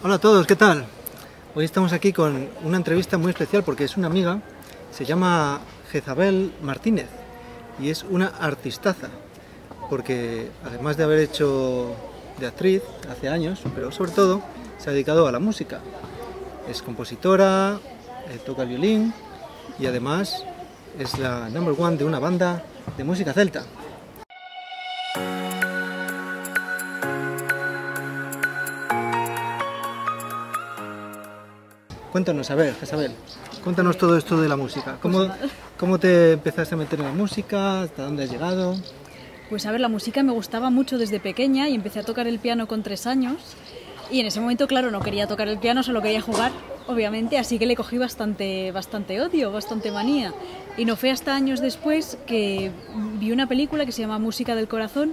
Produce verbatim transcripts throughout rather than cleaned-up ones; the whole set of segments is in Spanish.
Hola a todos, ¿qué tal? Hoy estamos aquí con una entrevista muy especial porque es una amiga, se llama Jezabel Martínez y es una artistaza, porque además de haber hecho de actriz hace años, pero sobre todo se ha dedicado a la música. Es compositora, toca el violín y además es la number one de una banda de música celta. Cuéntanos, a ver, Jezabel, cuéntanos todo esto de la música. ¿Cómo, ¿Cómo te empezaste a meter en la música? ¿Hasta dónde has llegado? Pues a ver, la música me gustaba mucho desde pequeña y empecé a tocar el piano con tres años. Y en ese momento, claro, no quería tocar el piano, solo quería jugar, obviamente, así que le cogí bastante, bastante odio, bastante manía. Y no fue hasta años después que vi una película que se llama Música del Corazón,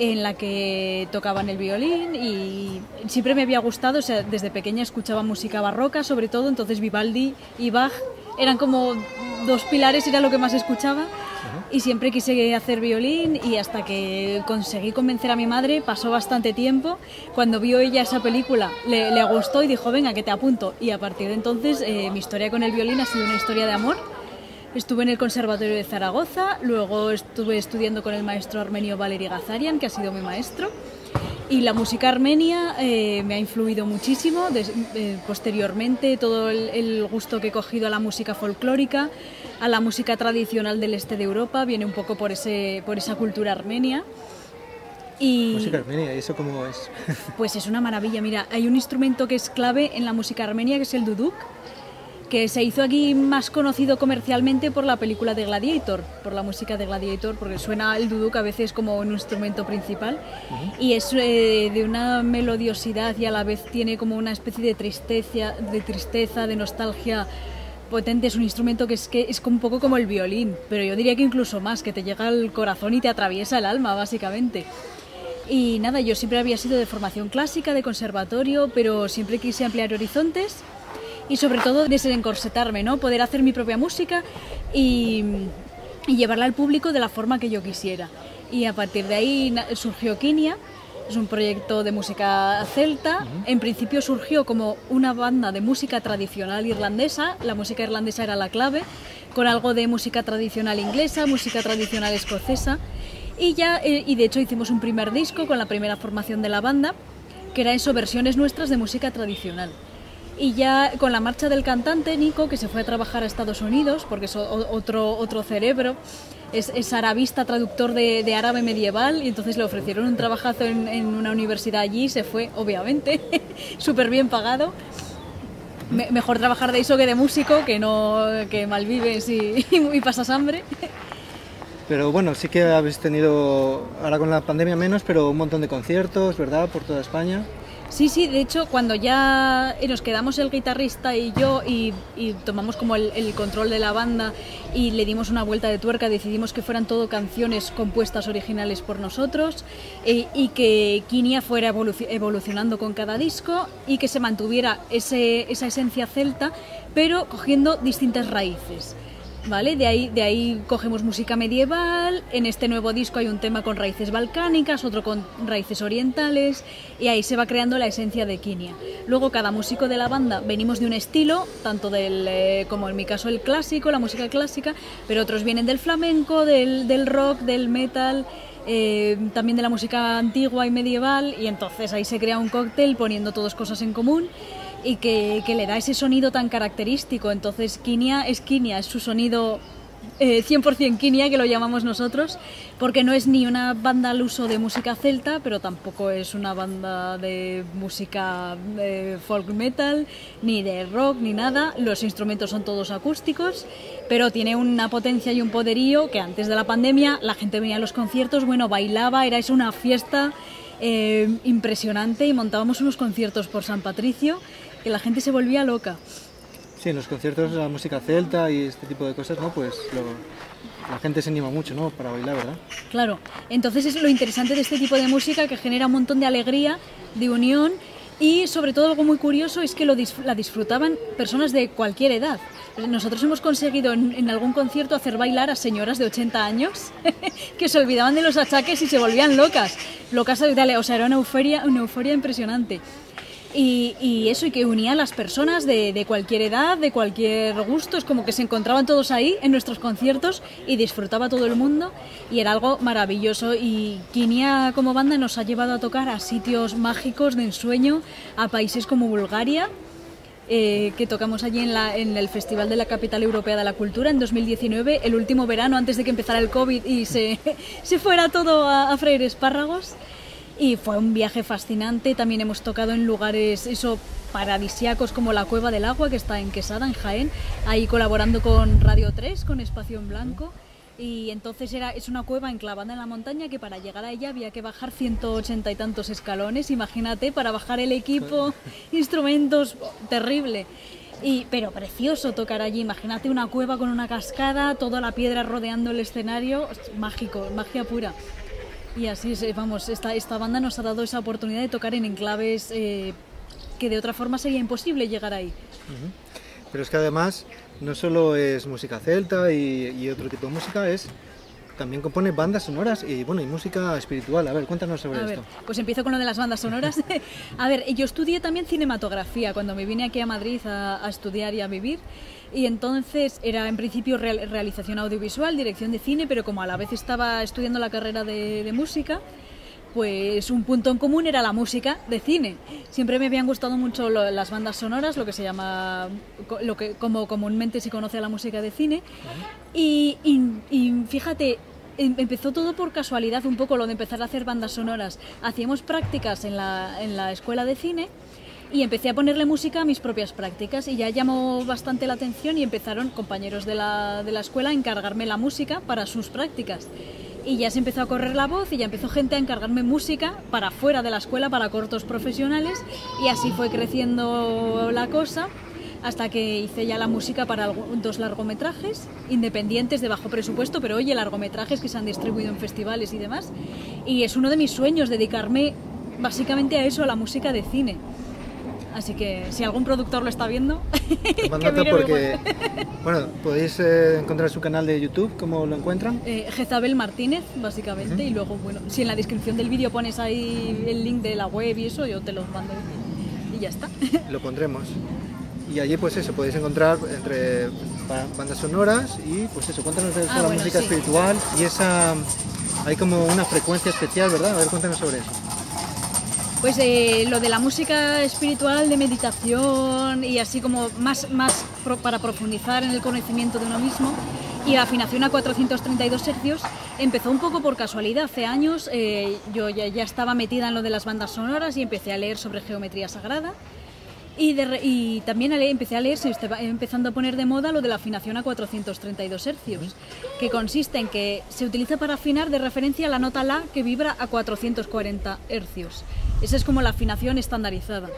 en la que tocaban el violín y siempre me había gustado, o sea, desde pequeña escuchaba música barroca, sobre todo, entonces Vivaldi y Bach eran como dos pilares, era lo que más escuchaba. Uh-huh. Y siempre quise hacer violín y hasta que conseguí convencer a mi madre, pasó bastante tiempo, cuando vio ella esa película le, le gustó y dijo, venga, que te apunto. Y a partir de entonces eh, mi historia con el violín ha sido una historia de amor. Estuve en el Conservatorio de Zaragoza, luego estuve estudiando con el maestro armenio Valery Gazarian, que ha sido mi maestro, y la música armenia eh, me ha influido muchísimo, des, eh, posteriormente todo el, el gusto que he cogido a la música folclórica, a la música tradicional del este de Europa, viene un poco por, ese, por esa cultura armenia. Y música armenia, ¿y eso cómo es? Pues es una maravilla, mira, hay un instrumento que es clave en la música armenia, que es el duduk, que se hizo aquí más conocido comercialmente por la película de Gladiator, por la música de Gladiator, porque suena el duduk a veces como un instrumento principal. Uh-huh. Y es eh, de una melodiosidad y a la vez tiene como una especie de tristeza, de, tristeza, de nostalgia potente. Es un instrumento que es, que es un poco como el violín, pero yo diría que incluso más, que te llega al corazón y te atraviesa el alma, básicamente. Y nada, yo siempre había sido de formación clásica, de conservatorio, pero siempre quise ampliar horizontes. Y sobre todo desencorsetarme, ¿no? Poder hacer mi propia música y, y llevarla al público de la forma que yo quisiera. Y a partir de ahí surgió Kinnia, es un proyecto de música celta. En principio surgió como una banda de música tradicional irlandesa, la música irlandesa era la clave, con algo de música tradicional inglesa, música tradicional escocesa. Y, ya, y de hecho hicimos un primer disco con la primera formación de la banda, que era eso, versiones nuestras de música tradicional. Y ya con la marcha del cantante, Nico, que se fue a trabajar a Estados Unidos, porque es otro, otro cerebro, es, es arabista, traductor de, de árabe medieval, y entonces le ofrecieron un trabajazo en, en una universidad allí, se fue, obviamente, súper bien pagado. Me, mejor trabajar de eso que de músico, que, no, que malvives y, y pasas hambre. Pero bueno, sí que habéis tenido, ahora con la pandemia menos, pero un montón de conciertos, ¿verdad?, por toda España. Sí, sí, de hecho, cuando ya nos quedamos el guitarrista y yo y, y tomamos como el, el control de la banda y le dimos una vuelta de tuerca, decidimos que fueran todo canciones compuestas originales por nosotros e, y que Kinnia fuera evolucionando con cada disco y que se mantuviera ese, esa esencia celta, pero cogiendo distintas raíces. ¿Vale? De ahí, de ahí cogemos música medieval, en este nuevo disco hay un tema con raíces balcánicas, otro con raíces orientales y ahí se va creando la esencia de Kinnia. Luego cada músico de la banda venimos de un estilo, tanto del, eh, como en mi caso el clásico, la música clásica, pero otros vienen del flamenco, del, del rock, del metal, eh, también de la música antigua y medieval y entonces ahí se crea un cóctel poniendo todas cosas en común. Y que, que le da ese sonido tan característico. Entonces Kinnia es Kinnia, es su sonido eh, cien por cien Kinnia, que lo llamamos nosotros, porque no es ni una banda al uso de música celta, pero tampoco es una banda de música de folk metal, ni de rock, ni nada. Los instrumentos son todos acústicos, pero tiene una potencia y un poderío que antes de la pandemia la gente venía a los conciertos, bueno, bailaba, era eso una fiesta eh, impresionante y montábamos unos conciertos por San Patricio que la gente se volvía loca. Sí, en los conciertos la música celta y este tipo de cosas, ¿no? Pues lo, la gente se anima mucho, ¿no? Para bailar, ¿verdad? Claro, entonces es lo interesante de este tipo de música, que genera un montón de alegría, de unión y sobre todo algo muy curioso es que lo dis- la disfrutaban personas de cualquier edad. Nosotros hemos conseguido en, en algún concierto hacer bailar a señoras de ochenta años que se olvidaban de los achaques y se volvían locas. Locas, o sea, era una euforia, una euforia impresionante. Y, y eso, y que unía a las personas de, de cualquier edad, de cualquier gusto. Es como que se encontraban todos ahí en nuestros conciertos y disfrutaba todo el mundo, y era algo maravilloso. Y Kinnia como banda nos ha llevado a tocar a sitios mágicos de ensueño, a países como Bulgaria, eh, que tocamos allí en, la, en el Festival de la Capital Europea de la Cultura en dos mil diecinueve, el último verano antes de que empezara el COVID y se, se fuera todo a, a freír espárragos. Y fue un viaje fascinante. También hemos tocado en lugares eso, paradisíacos, como la Cueva del Agua, que está en Quesada, en Jaén, ahí colaborando con Radio tres, con Espacio en Blanco. Y entonces era, es una cueva enclavada en la montaña que para llegar a ella había que bajar ciento ochenta y tantos escalones, imagínate, para bajar el equipo, instrumentos, terrible. Y, pero precioso tocar allí, imagínate una cueva con una cascada, toda la piedra rodeando el escenario, mágico, magia pura. Y así es, vamos, esta, esta banda nos ha dado esa oportunidad de tocar en enclaves eh, que de otra forma sería imposible llegar ahí. Pero es que además no solo es música celta y, y otro tipo de música, es también compone bandas sonoras y bueno, y música espiritual. A ver, cuéntanos sobre a esto. Ver, pues empiezo con lo de las bandas sonoras. A ver, yo estudié también cinematografía cuando me vine aquí a Madrid a, a estudiar y a vivir. Y entonces era en principio real, realización audiovisual, dirección de cine, pero como a la vez estaba estudiando la carrera de, de música, pues un punto en común era la música de cine. Siempre me habían gustado mucho lo, las bandas sonoras, lo que se llama, lo que como comúnmente se conoce a la música de cine. Y, y, y fíjate, empezó todo por casualidad un poco lo de empezar a hacer bandas sonoras. Hacíamos prácticas en la, en la escuela de cine. Y empecé a ponerle música a mis propias prácticas y ya llamó bastante la atención y empezaron compañeros de la, de la escuela a encargarme la música para sus prácticas. Y ya se empezó a correr la voz y ya empezó gente a encargarme música para fuera de la escuela, para cortos profesionales, y así fue creciendo la cosa hasta que hice ya la música para dos largometrajes independientes de bajo presupuesto, pero oye, largometrajes que se han distribuido en festivales y demás. Y es uno de mis sueños, dedicarme básicamente a eso, a la música de cine. Así que si algún productor lo está viendo, que porque, bueno, podéis eh, encontrar su canal de YouTube, ¿cómo lo encuentran? Eh, Jezabel Martínez, básicamente, uh-huh. Y luego, bueno, si en la descripción del vídeo pones ahí el link de la web y eso, yo te los mando y ya está. Lo pondremos. Y allí, pues eso, podéis encontrar entre bandas sonoras y, pues eso, cuéntanos de ah, la bueno, música sí. espiritual y esa... Hay como una frecuencia especial, ¿verdad? A ver, cuéntanos sobre eso. Pues eh, lo de la música espiritual, de meditación y así como más, más pro, para profundizar en el conocimiento de uno mismo y afinación a cuatrocientos treinta y dos hercios, empezó un poco por casualidad. Hace años eh, yo ya, ya estaba metida en lo de las bandas sonoras y empecé a leer sobre geometría sagrada y, de, y también a leer, empecé a leer, se estaba empezando a poner de moda lo de la afinación a cuatrocientos treinta y dos hercios, que consiste en que se utiliza para afinar de referencia la nota La que vibra a cuatrocientos cuarenta hercios. Esa es como la afinación estandarizada.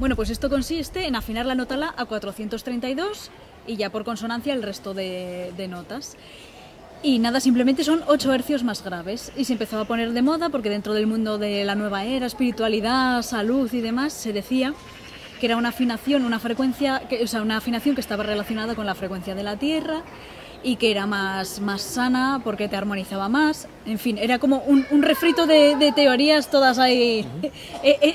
Bueno, pues esto consiste en afinar la nota La a cuatrocientos treinta y dos y ya por consonancia el resto de, de notas. Y nada, simplemente son ocho hercios más graves. Y se empezó a poner de moda porque dentro del mundo de la nueva era, espiritualidad, salud y demás, se decía que era una afinación, una frecuencia, que, o sea, una afinación que estaba relacionada con la frecuencia de la Tierra y que era más, más sana porque te armonizaba más. En fin, era como un, un refrito de, de teorías todas ahí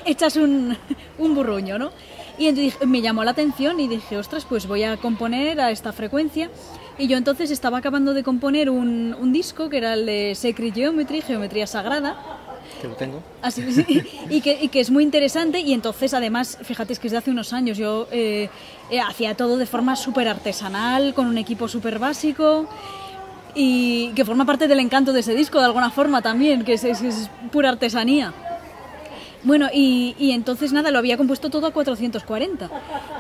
hechas un, un burruño, ¿no? Y entonces me llamó la atención y dije, ostras, pues voy a componer a esta frecuencia. Y yo entonces estaba acabando de componer un, un disco que era el de Secret Geometry, Geometría Sagrada. Que lo tengo. Así, sí, y, que, y que es muy interesante. Y entonces, además, fíjate, es que desde hace unos años yo eh, eh, hacía todo de forma súper artesanal, con un equipo súper básico, y que forma parte del encanto de ese disco, de alguna forma también, que es, es, es pura artesanía. Bueno, y, y entonces nada, lo había compuesto todo a cuatrocientos cuarenta.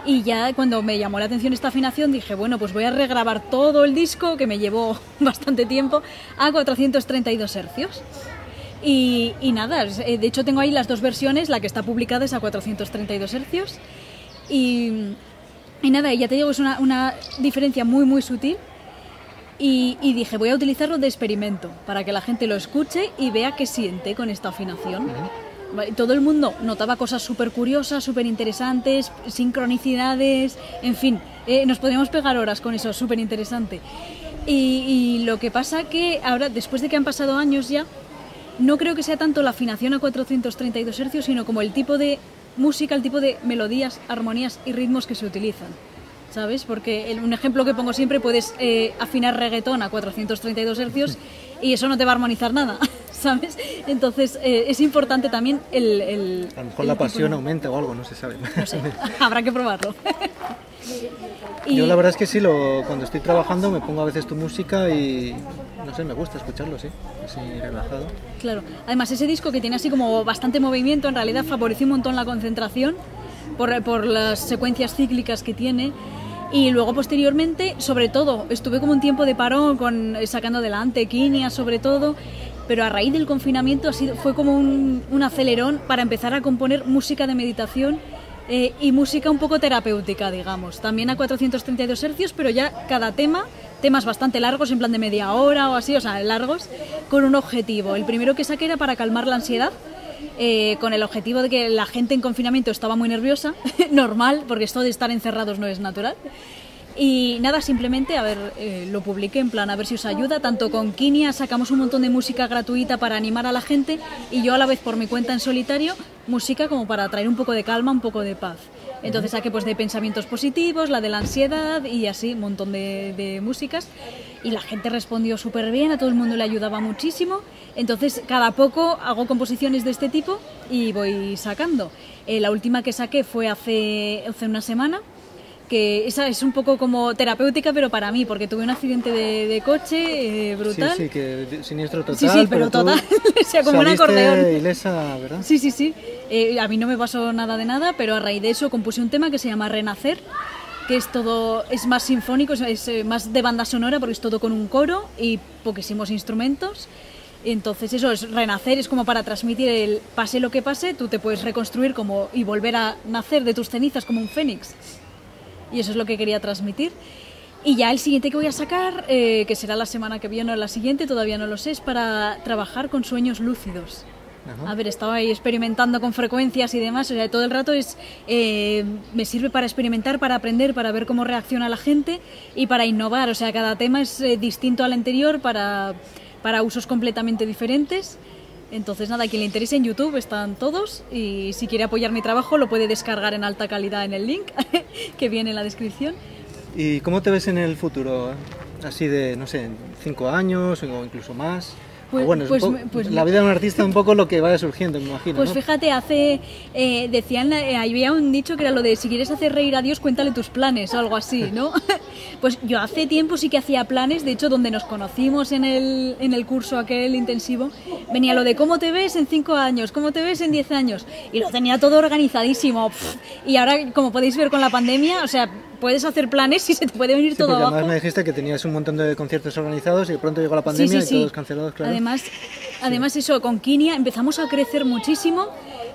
Y ya cuando me llamó la atención esta afinación dije, bueno, pues voy a regrabar todo el disco, que me llevó bastante tiempo, a cuatrocientos treinta y dos hercios. Y, y nada, de hecho tengo ahí las dos versiones, la que está publicada es a cuatrocientos treinta y dos hercios y, y nada, ya te digo, es una, una diferencia muy muy sutil y, y dije voy a utilizarlo de experimento para que la gente lo escuche y vea qué siente con esta afinación. Todo el mundo notaba cosas súper curiosas, súper interesantes, sincronicidades, en fin, eh, nos podríamos pegar horas con eso, súper interesante. Y, y lo que pasa que ahora, después de que han pasado años ya, no creo que sea tanto la afinación a cuatrocientos treinta y dos hercios, sino como el tipo de música, el tipo de melodías, armonías y ritmos que se utilizan, ¿sabes? Porque el, un ejemplo que pongo siempre, puedes eh, afinar reggaetón a cuatrocientos treinta y dos hercios y eso no te va a armonizar nada, ¿sabes? Entonces eh, es importante también el... el a lo mejor el la pasión de... aumenta o algo, no se sabe. No sé, habrá que probarlo. Y... Yo la verdad es que sí, lo, cuando estoy trabajando me pongo a veces tu música y no sé, me gusta escucharlo, sí, así relajado. Claro, además ese disco que tiene así como bastante movimiento, en realidad favoreció un montón la concentración por, por las secuencias cíclicas que tiene. Y luego posteriormente, sobre todo, estuve como un tiempo de parón con, sacando adelante Kinnia sobre todo, pero a raíz del confinamiento ha sido, fue como un, un acelerón para empezar a componer música de meditación. Eh, y música un poco terapéutica, digamos, también a cuatrocientos treinta y dos hercios, pero ya cada tema, temas bastante largos, en plan de media hora o así, o sea, largos, con un objetivo. El primero que saqué era para calmar la ansiedad, eh, con el objetivo de que la gente en confinamiento estaba muy nerviosa, normal, porque esto de estar encerrados no es natural. Y nada, simplemente, a ver, eh, lo publiqué en plan, a ver si os ayuda. Tanto con Kinnia sacamos un montón de música gratuita para animar a la gente y yo a la vez por mi cuenta en solitario, música como para traer un poco de calma, un poco de paz. Entonces saqué pues de pensamientos positivos, la de la ansiedad y así, un montón de, de músicas. Y la gente respondió súper bien, a todo el mundo le ayudaba muchísimo. Entonces cada poco hago composiciones de este tipo y voy sacando. Eh, la última que saqué fue hace, hace una semana, que esa es un poco como terapéutica, pero para mí, porque tuve un accidente de, de coche eh, brutal. Sí, sí, que siniestro total. Sí, sí, pero, pero total, o sea, como un acordeón. Ilesa, ¿verdad? Sí, sí, sí. Eh, a mí no me pasó nada de nada, pero a raíz de eso compuse un tema que se llama Renacer, que es todo, es más sinfónico, es, es más de banda sonora, porque es todo con un coro y poquísimos instrumentos. Entonces eso es renacer, es como para transmitir el pase lo que pase, tú te puedes reconstruir como y volver a nacer de tus cenizas como un fénix. Y eso es lo que quería transmitir. Y ya el siguiente que voy a sacar, eh, que será la semana que viene o la siguiente, todavía no lo sé, es para trabajar con sueños lúcidos. Ajá. A ver, estaba ahí experimentando con frecuencias y demás, o sea, todo el rato es, eh, me sirve para experimentar, para aprender, para ver cómo reacciona la gente y para innovar. O sea, cada tema es eh, distinto al anterior para, para usos completamente diferentes. Entonces nada, a quien le interese en YouTube están todos y si quiere apoyar mi trabajo lo puede descargar en alta calidad en el link que viene en la descripción. ¿Y cómo te ves en el futuro? Así de, no sé, cinco años o incluso más. Pues, bueno, pues, poco, pues, la vida de un artista es un poco lo que vaya surgiendo, me imagino. Pues ¿no? Fíjate, hace eh, decían, eh, había un dicho que era lo de si quieres hacer reír a Dios, cuéntale tus planes o algo así, ¿no? Pues yo hace tiempo sí que hacía planes, de hecho donde nos conocimos en el, en el curso aquel intensivo, venía lo de cómo te ves en cinco años, cómo te ves en diez años, y lo tenía todo organizadísimo. Pff, y ahora, como podéis ver con la pandemia, o sea... puedes hacer planes y se te puede venir sí, todo porque abajo. Además me dijiste que tenías un montón de conciertos organizados y de pronto llegó la pandemia sí, sí, sí. y todos cancelados, claro. Además, sí. además eso, con Kinnia empezamos a crecer muchísimo.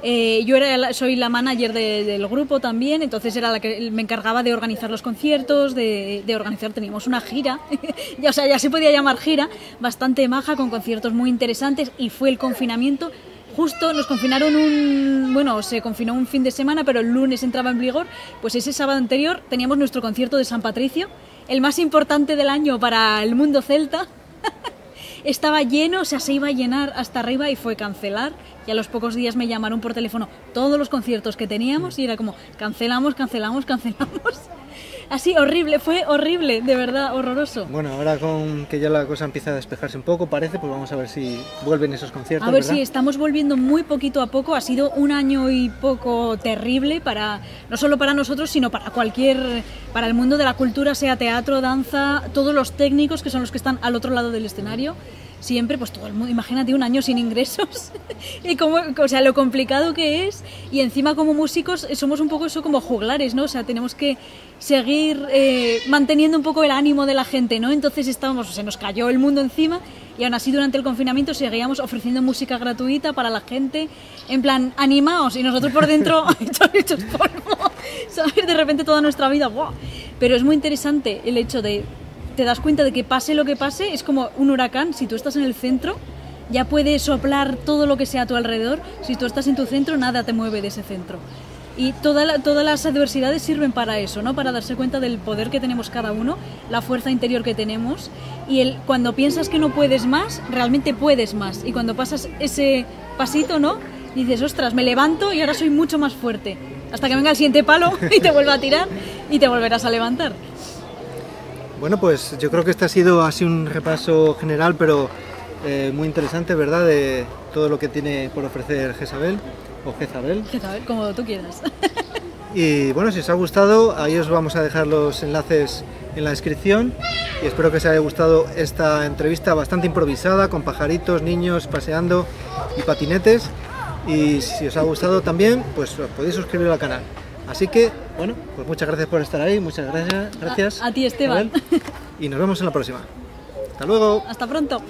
Eh, yo era la, soy la manager de, del grupo también, entonces era la que me encargaba de organizar los conciertos, de, de organizar, teníamos una gira, ya, o sea, ya se podía llamar gira, bastante maja, con conciertos muy interesantes y fue el confinamiento. Justo nos confinaron un... bueno, se confinó un fin de semana, pero el lunes entraba en vigor. Pues ese sábado anterior teníamos nuestro concierto de San Patricio, el más importante del año para el mundo celta. Estaba lleno, o sea, se iba a llenar hasta arriba y fue cancelar. Y a los pocos días me llamaron por teléfono todos los conciertos que teníamos y era como cancelamos, cancelamos, cancelamos. Así, horrible, fue horrible, de verdad, horroroso. Bueno, ahora con que ya la cosa empieza a despejarse un poco, parece, pues vamos a ver si vuelven esos conciertos, A ver ¿verdad? si estamos volviendo muy poquito a poco. Ha sido un año y poco terrible, para no solo para nosotros, sino para cualquier... para el mundo de la cultura, sea teatro, danza, todos los técnicos que son los que están al otro lado del escenario. Siempre, pues todo el mundo, imagínate un año sin ingresos y como, o sea, lo complicado que es, y encima como músicos somos un poco eso, como juglares, ¿no? O sea, tenemos que seguir eh, manteniendo un poco el ánimo de la gente, ¿no? Entonces estábamos, o sea, nos cayó el mundo encima y aún así durante el confinamiento seguíamos ofreciendo música gratuita para la gente, en plan, animaos, y nosotros por dentro hechos, hechos polvo, ¿sabes? De repente toda nuestra vida, ¡buah! Pero es muy interesante el hecho de... te das cuenta de que pase lo que pase, es como un huracán, si tú estás en el centro, ya puede soplar todo lo que sea a tu alrededor, si tú estás en tu centro, nada te mueve de ese centro. Y toda la, todas las adversidades sirven para eso, ¿no? Para darse cuenta del poder que tenemos cada uno, la fuerza interior que tenemos, y el, cuando piensas que no puedes más, realmente puedes más, y cuando pasas ese pasito, ¿no? y dices, ostras, me levanto y ahora soy mucho más fuerte. Hasta que venga el siguiente palo y te vuelva a tirar y te volverás a levantar. Bueno, pues yo creo que este ha sido así un repaso general, pero eh, muy interesante, ¿verdad? De todo lo que tiene por ofrecer Jezabel, o Jezabel. Jezabel, como tú quieras. Y bueno, si os ha gustado, ahí os vamos a dejar los enlaces en la descripción. Y espero que os haya gustado esta entrevista bastante improvisada, con pajaritos, niños, paseando y patinetes. Y si os ha gustado también, pues os podéis suscribir al canal. Así que, bueno, pues muchas gracias por estar ahí, muchas gracias. gracias a, a ti, Esteban. Abel, y nos vemos en la próxima. Hasta luego. Hasta pronto.